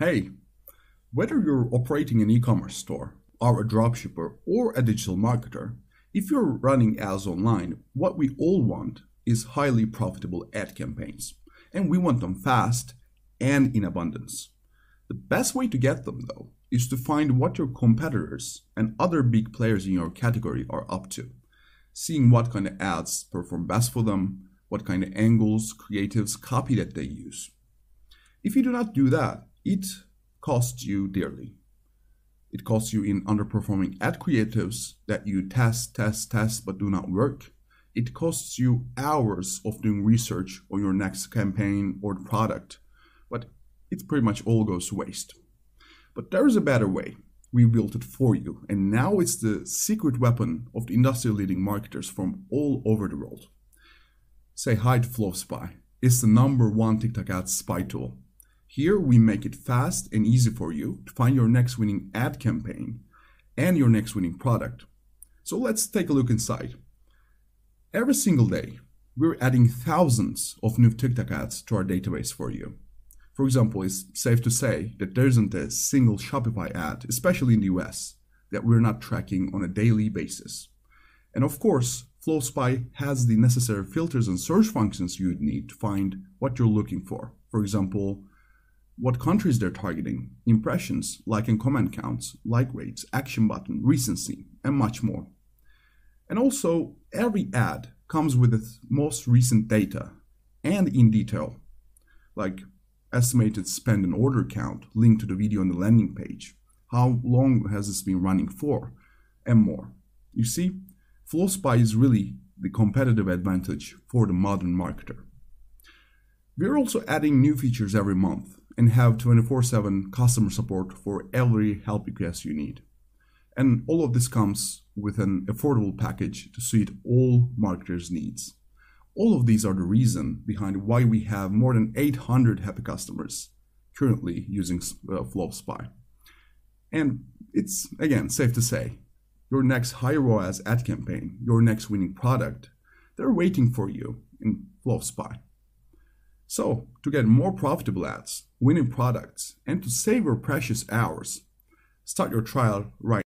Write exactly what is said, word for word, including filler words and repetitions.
Hey, whether you're operating an e-commerce store, are a dropshipper, or a digital marketer, if you're running ads online, what we all want is highly profitable ad campaigns. And we want them fast and in abundance. The best way to get them, though, is to find what your competitors and other big players in your category are up to, seeing what kind of ads perform best for them, what kind of angles, creatives, copy that they use. If you do not do that, it costs you dearly. It costs you in underperforming ad creatives that you test, test, test, but do not work. It costs you hours of doing research on your next campaign or product, but it pretty much all goes to waste. But there is a better way. We built it for you, and now it's the secret weapon of the industry-leading marketers from all over the world. Say hi to FlowSpy. It's the number one TikTok ad spy tool. Here we make it fast and easy for you to find your next winning ad campaign and your next winning product. So let's take a look inside. Every single day, we're adding thousands of new TikTok ads to our database for you. For example, it's safe to say that there isn't a single Shopify ad, especially in the U S, that we're not tracking on a daily basis. And of course, FlowSpy has the necessary filters and search functions you'd need to find what you're looking for. For example, what countries they're targeting, impressions, like and comment counts, like rates, action button, recency, and much more. And also, every ad comes with the most recent data and in detail, like estimated spend and order count linked to the video on the landing page, how long has this been running for, and more. You see, FlowSpy is really the competitive advantage for the modern marketer. We're also adding new features every month, and have twenty-four seven customer support for every help request you need. And all of this comes with an affordable package to suit all marketers' needs. All of these are the reason behind why we have more than eight hundred happy customers currently using uh, FlowSpy. And it's, again, safe to say, your next high R O A S ad campaign, your next winning product, they're waiting for you in FlowSpy. So, to get more profitable ads, winning products, and to save your precious hours, start your trial right now.